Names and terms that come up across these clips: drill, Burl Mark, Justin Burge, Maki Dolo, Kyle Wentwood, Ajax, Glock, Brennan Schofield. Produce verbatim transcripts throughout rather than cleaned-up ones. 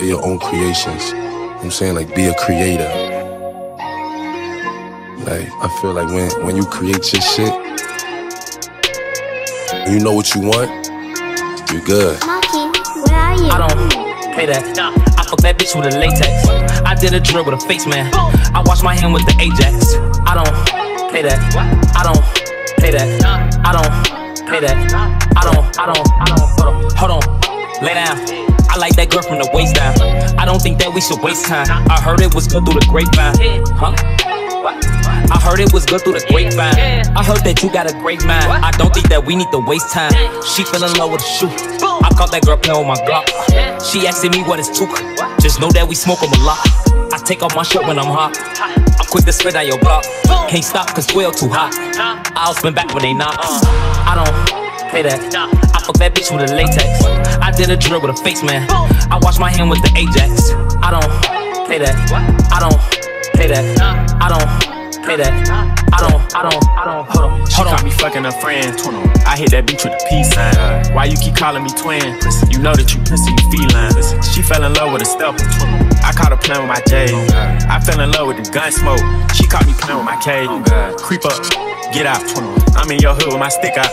or your own creations. You know what I'm saying? Like, be a creator. Like, I feel like when, when you create your shit, you know what you want, you're good. Where are you? I don't pay that. Nah. I fuck that bitch with a latex. I did a drill with a face man. I wash my hand with the Ajax. I don't pay that. I don't pay that. I don't pay that. I don't, I don't, I don't. Hold on, hold on. Lay down. I like that girl from the waist down. I don't think that we should waste time. I heard it was good through the grapevine. Huh? I heard it was good through the grapevine. I heard that you got a great mind. I don't think that we need to waste time. She fell in love with a shoe. I caught that girl playing with my Glock. She asking me what is took. Just know that we smoke them a lot. I take off my shirt when I'm hot. I'm quick to spit out your block. Can't stop cause we're too hot. I'll spin back when they not. I don't pay that. I fuck that bitch with a latex. I did a drill with a face man. I wash my hand with the Ajax. I don't pay that. I don't pay that. I don't pay that. I don't. I don't. I don't. Hold on. She caught me fucking her friend. I hit that bitch with a peace sign. Why you keep calling me twin? You know that you pussy, you feline. She fell in love with a stepper. I caught her playing with my J. I fell in love with the gun smoke. She caught me playing with my K. Creep up, get out. I'm in your hood with my stick out.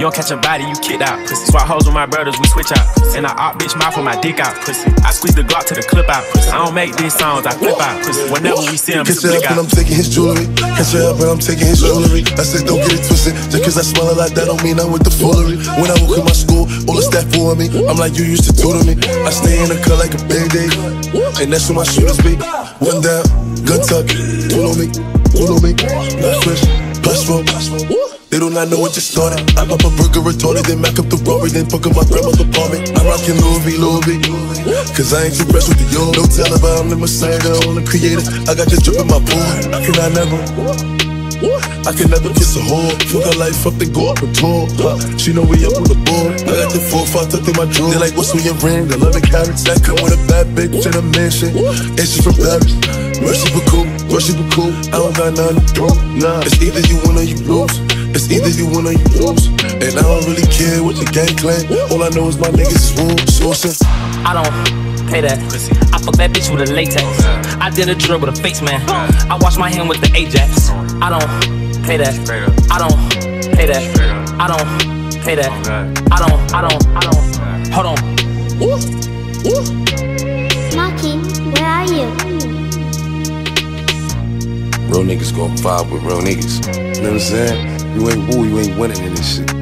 You don't catch a body, you kicked out. Swap hoes with my brothers, we switch out. And I op bitch mouth with my dick out. I squeeze the Glock to the clip out. I don't make these songs, I flip out. Whenever we see him, it's a up and I'm taking his jewelry. Catch her up and I'm taking his jewelry. I said don't get it twisted. Just cause I smell it like that don't mean I'm with the foolery. When I walk in my school, all the staff fooling me. I'm like you used to tutor me. I stay in the cut like a band-aid. And that's where my shooters be. One down, gun tuck. Pull on me, pull on me. Not fresh, plus four. They do not know what just started. I pop a burger retorted, then back up the Rory, then fuck up my grandma's apartment. I'm rockin' Louis V, Louis V, cause I ain't too fresh with the yo. No tell about I'm the Messiah, the only creator. I got this drip in my pool. I can I never, I can never kiss a whore. Fuck her life, fuck they go up and tour. She know we up on the board. I got the four five tucked in my drawer. They like what's on your ring? eleven carrots. That come with a bad bitch in a mansion. And she's from Paris. Merciful cool, merciful cool. I don't got nothing to do. Nah, it's either you win or you lose. It's either you win or you lose. And I don't really care what the gang claim. All I know is my niggas is rude. I don't pay that. I fuck that bitch with a latex. I did a drill with a face man. I wash my hand with the Ajax. I don't pay that. I don't pay that. I don't pay that. I don't, I don't, I don't. Hold on. Maki, where are you? Real niggas gon' vibe with real niggas. You know what I'm saying? You ain't woo, you ain't winning in this shit.